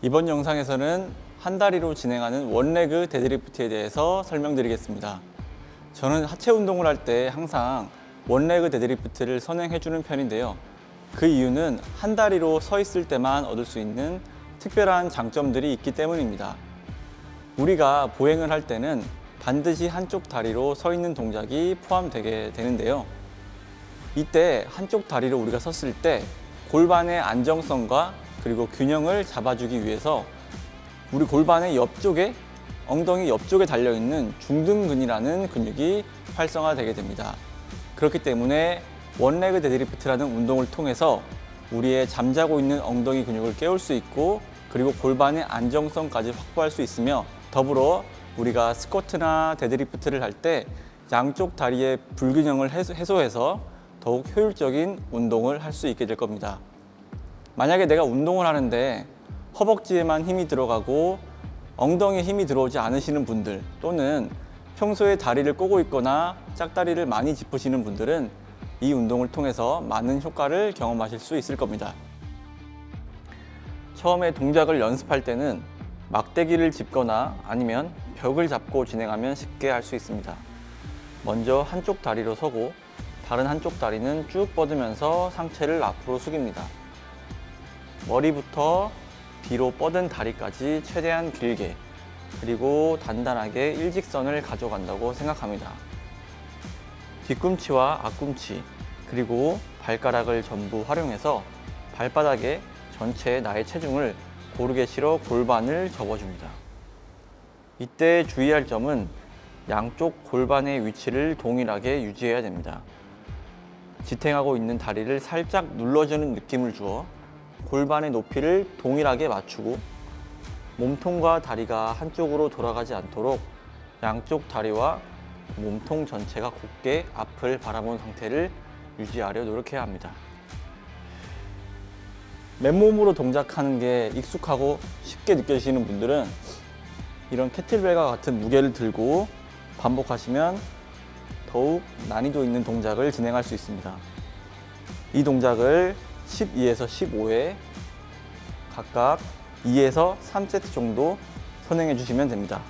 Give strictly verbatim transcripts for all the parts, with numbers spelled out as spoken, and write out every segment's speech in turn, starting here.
이번 영상에서는 한 다리로 진행하는 원레그 데드리프트에 대해서 설명드리겠습니다. 저는 하체 운동을 할 때 항상 원레그 데드리프트를 선행해주는 편인데요. 그 이유는 한 다리로 서 있을 때만 얻을 수 있는 특별한 장점들이 있기 때문입니다. 우리가 보행을 할 때는 반드시 한쪽 다리로 서 있는 동작이 포함되게 되는데요. 이때 한쪽 다리로 우리가 섰을 때 골반의 안정성과 그리고 균형을 잡아주기 위해서 우리 골반의 옆쪽에, 엉덩이 옆쪽에 달려있는 중둔근이라는 근육이 활성화되게 됩니다. 그렇기 때문에 원레그 데드리프트라는 운동을 통해서 우리의 잠자고 있는 엉덩이 근육을 깨울 수 있고, 그리고 골반의 안정성까지 확보할 수 있으며, 더불어 우리가 스쿼트나 데드리프트를 할 때 양쪽 다리의 불균형을 해소해서 더욱 효율적인 운동을 할 수 있게 될 겁니다. 만약에 내가 운동을 하는데 허벅지에만 힘이 들어가고 엉덩이에 힘이 들어오지 않으시는 분들, 또는 평소에 다리를 꼬고 있거나 짝다리를 많이 짚으시는 분들은 이 운동을 통해서 많은 효과를 경험하실 수 있을 겁니다. 처음에 동작을 연습할 때는 막대기를 짚거나 아니면 벽을 잡고 진행하면 쉽게 할 수 있습니다. 먼저 한쪽 다리로 서고 다른 한쪽 다리는 쭉 뻗으면서 상체를 앞으로 숙입니다. 머리부터 뒤로 뻗은 다리까지 최대한 길게, 그리고 단단하게 일직선을 가져간다고 생각합니다. 뒤꿈치와 앞꿈치, 그리고 발가락을 전부 활용해서 발바닥에 전체 나의 체중을 고르게 실어 골반을 접어줍니다. 이때 주의할 점은 양쪽 골반의 위치를 동일하게 유지해야 됩니다. 지탱하고 있는 다리를 살짝 눌러주는 느낌을 주어 골반의 높이를 동일하게 맞추고, 몸통과 다리가 한쪽으로 돌아가지 않도록 양쪽 다리와 몸통 전체가 곧게 앞을 바라본 상태를 유지하려 노력해야 합니다. 맨몸으로 동작하는 게 익숙하고 쉽게 느껴지시는 분들은 이런 캐틀벨과 같은 무게를 들고 반복하시면 더욱 난이도 있는 동작을 진행할 수 있습니다. 이 동작을 십이에서 십오회 각각 이에서 삼세트 정도 선행해 주시면 됩니다.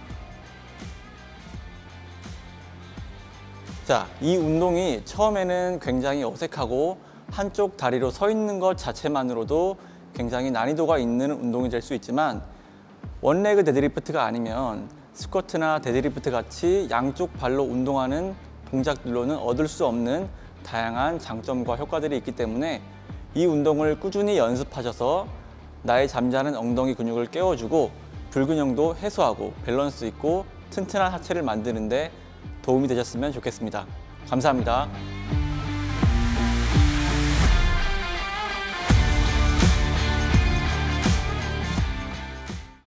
자, 이 운동이 처음에는 굉장히 어색하고 한쪽 다리로 서 있는 것 자체만으로도 굉장히 난이도가 있는 운동이 될 수 있지만, 원레그 데드리프트가 아니면 스쿼트나 데드리프트 같이 양쪽 발로 운동하는 동작들로는 얻을 수 없는 다양한 장점과 효과들이 있기 때문에 이 운동을 꾸준히 연습하셔서 나의 잠자는 엉덩이 근육을 깨워주고, 불균형도 해소하고, 밸런스 있고 튼튼한 하체를 만드는 데 도움이 되셨으면 좋겠습니다. 감사합니다.